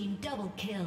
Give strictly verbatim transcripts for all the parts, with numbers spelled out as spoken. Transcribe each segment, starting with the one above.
team double kill.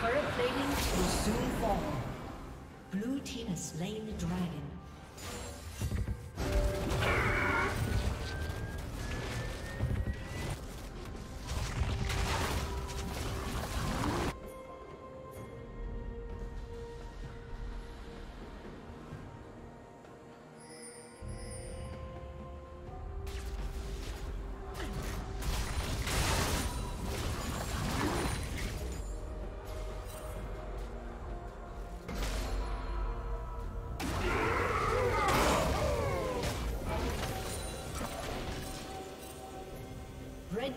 Turret plating will soon fall. Blue team has slain the dragon. Red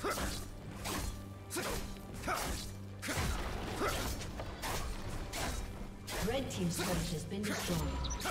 Red team's turret has been destroyed.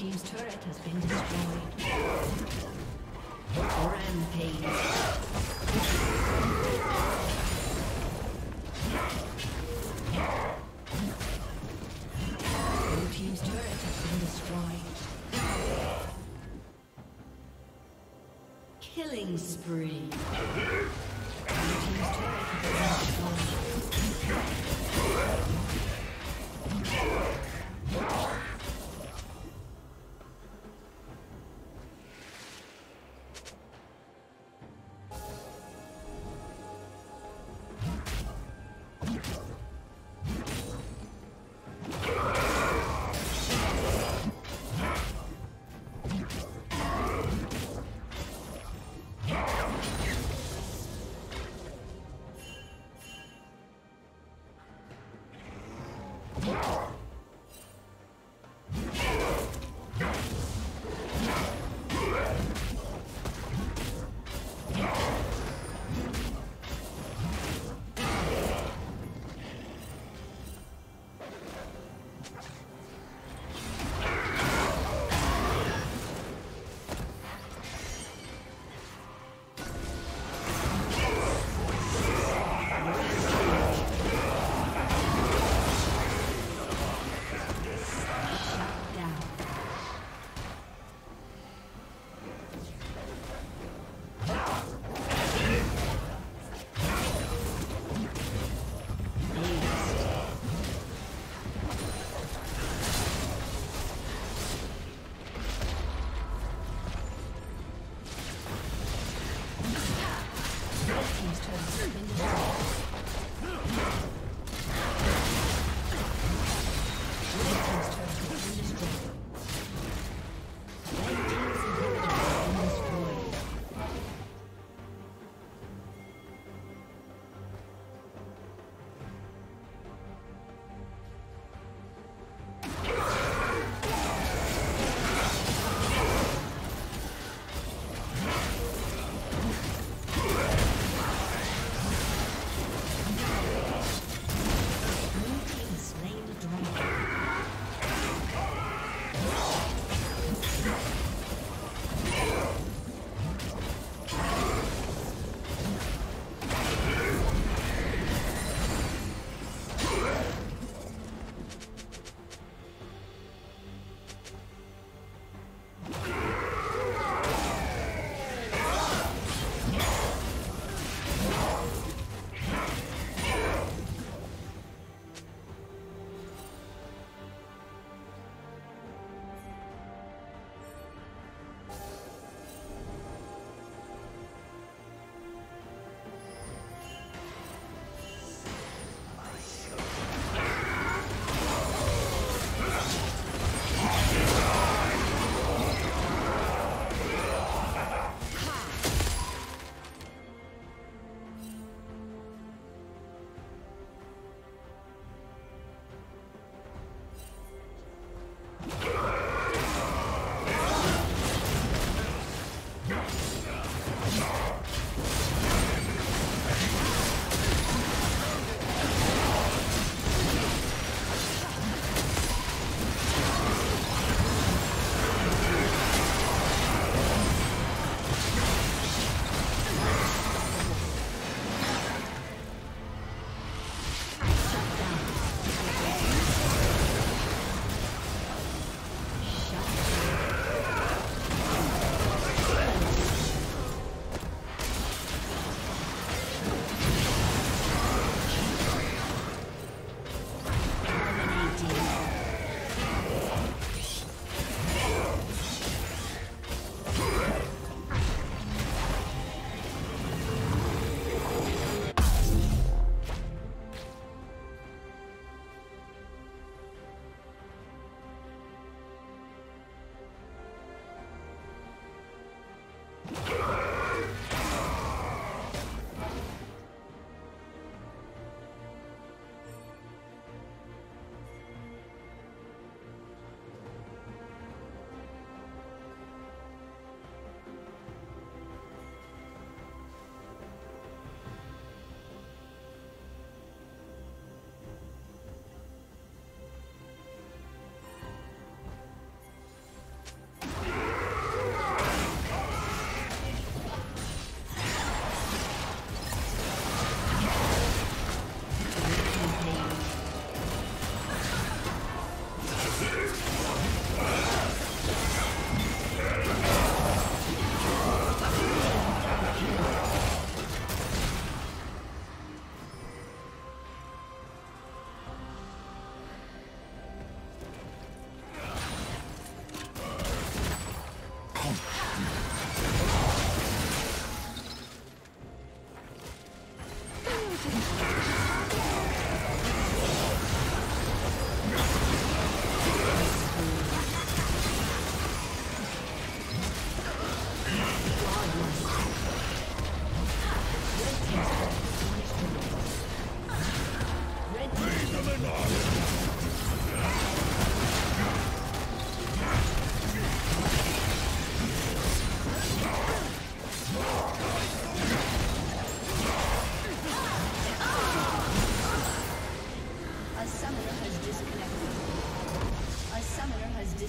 Team's turret has been destroyed. Rampage. Blue team's turret has been destroyed. Killing spree. Blue team's turret has been destroyed.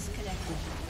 Disconnected.